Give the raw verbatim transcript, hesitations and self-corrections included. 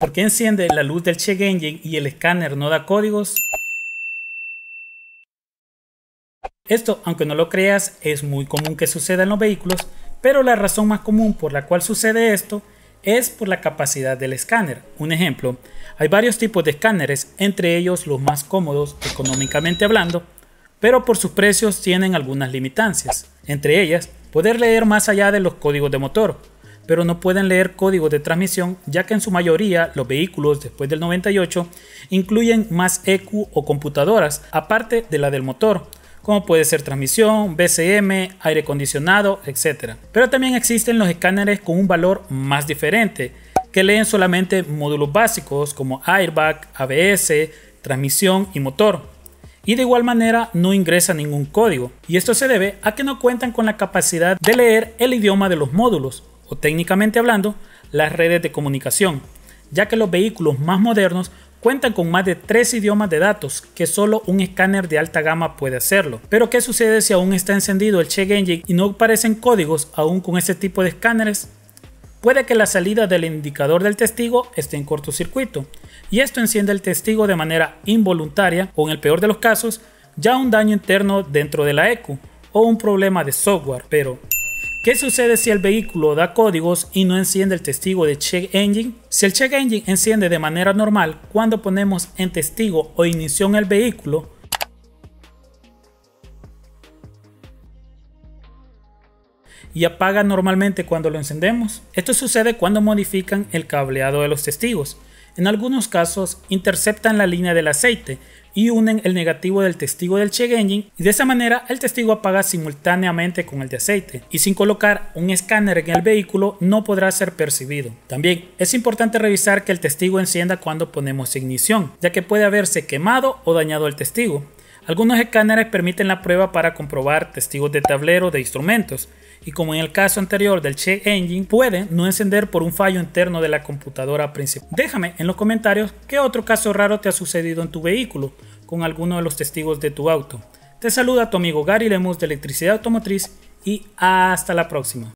¿Por qué enciende la luz del check engine y el escáner no da códigos? Esto, aunque no lo creas, es muy común que suceda en los vehículos, pero la razón más común por la cual sucede esto es por la capacidad del escáner. Un ejemplo, hay varios tipos de escáneres, entre ellos los más cómodos económicamente hablando, pero por sus precios tienen algunas limitancias. Entre ellas, poder leer más allá de los códigos de motor, pero no pueden leer códigos de transmisión, ya que en su mayoría los vehículos después del noventa y ocho incluyen más E Q o computadoras, aparte de la del motor, como puede ser transmisión, B C M, aire acondicionado, etcétera. Pero también existen los escáneres con un valor más diferente, que leen solamente módulos básicos como airbag, A B S, transmisión y motor, y de igual manera no ingresa ningún código, y esto se debe a que no cuentan con la capacidad de leer el idioma de los módulos, o técnicamente hablando, las redes de comunicación, ya que los vehículos más modernos cuentan con más de tres idiomas de datos que solo un escáner de alta gama puede hacerlo. Pero ¿qué sucede si aún está encendido el check engine y no aparecen códigos aún con este tipo de escáneres? Puede que la salida del indicador del testigo esté en cortocircuito, y esto enciende el testigo de manera involuntaria, o en el peor de los casos, ya un daño interno dentro de la E C U o un problema de software. Pero ¿qué sucede si el vehículo da códigos y no enciende el testigo de check engine? Si el check engine enciende de manera normal cuando ponemos en testigo o ignición el vehículo, y apaga normalmente cuando lo encendemos. Esto sucede cuando modifican el cableado de los testigos. En algunos casos interceptan la línea del aceite y unen el negativo del testigo del check engine, y de esa manera el testigo apaga simultáneamente con el de aceite, y sin colocar un escáner en el vehículo no podrá ser percibido. También es importante revisar que el testigo encienda cuando ponemos ignición, ya que puede haberse quemado o dañado el testigo. Algunos escáneres permiten la prueba para comprobar testigos de tablero de instrumentos, y como en el caso anterior del check engine, puede no encender por un fallo interno de la computadora principal. Déjame en los comentarios qué otro caso raro te ha sucedido en tu vehículo con alguno de los testigos de tu auto. Te saluda tu amigo Gary Lemuz de Electricidad Automotriz, y hasta la próxima.